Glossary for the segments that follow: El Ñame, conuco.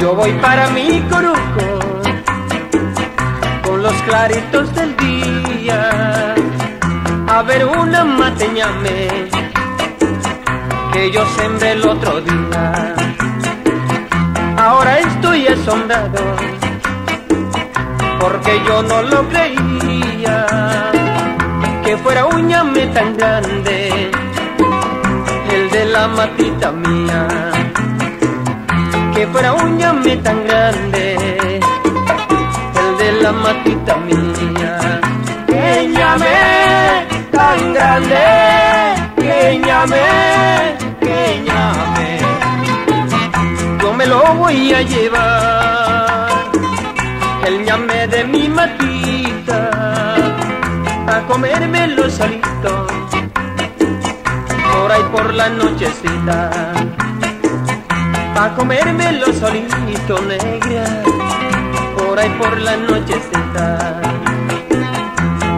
Yo voy para mi coruco con los claritos del día a ver una mate ñame que yo sembré el otro día. Ahora estoy asombrado porque yo no lo creía que fuera un ñame tan grande el de la matita mía, que fuera un ñame tan grande el de la matita mía. El ñame tan grande, que ñame, que ñame, yo me lo voy a llevar, el ñame de mi matita, a comérmelo solito por ahí por la nochecita, a comérmelo solito, negra, por ahí por la nochecita.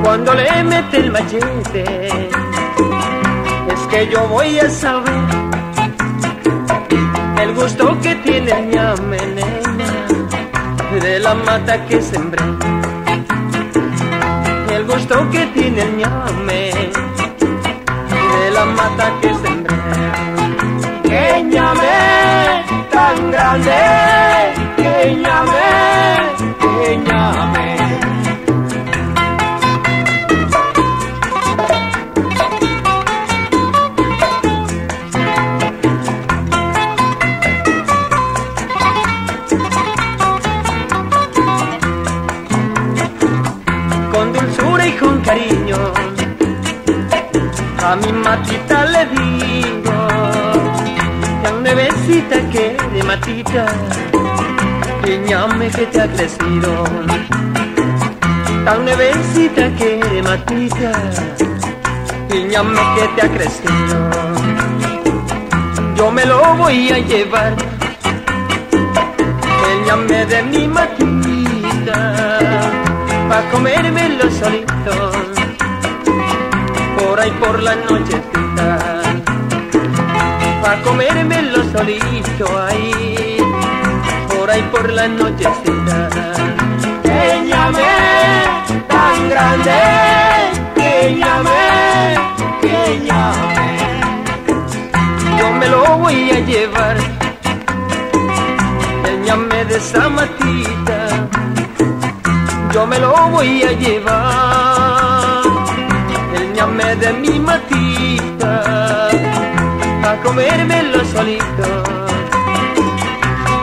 Cuando le mete el machete es que yo voy a saber el gusto que tiene el ñame, nena, de la mata que sembré, el gusto que tiene el ñame de la mata que sembré. ¡Qué ñame tan grande! ¡Qué ñame! ¡Qué ñame! Con dulzura y con cariño a mi matita le digo, tan nuevecita que de matita, que ñame que te ha crecido, tan nuevecita que de matita, que ñame que te ha crecido. Yo me lo voy a llevar, el ñame de mi matita, pa' comérmelo solito por ahí por la nochecita, pa' comérmelo solito ahí por ahí por la nochecita. ¡Qué ñame tan grande! ¡Qué ñame! ¡Qué ñame! Yo me lo voy a llevar, el ñame de esa matita, yo me lo voy a llevar, el ñame de mi matita, a comérmelo solito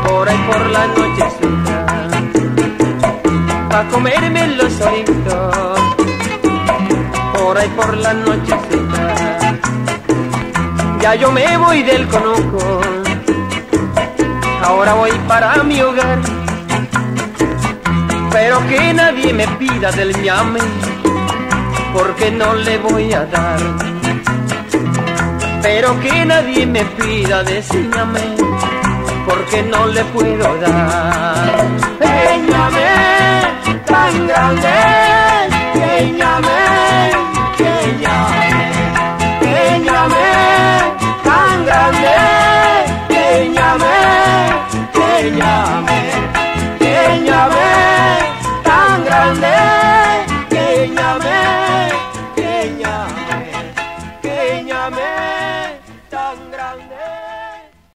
por ahí por la nochecita, a comérmelo solito por ahí por la nochecita. Ya yo me voy del conuco, ahora voy para mi hogar, pero que nadie me pida del ñame, porque no le voy a dar. Pero que nadie me pida de ese ñame, porque no le puedo dar. ¡Qué ñame tan grande! ¡Qué ñame! ¡Qué ñame! ¡Qué ñame tan grande! ¡Qué ñame! ¡Qué ñame! ¡Qué ñame tan grande! ¡Qué ñame! ¡Qué ñame! ¡Qué ñame!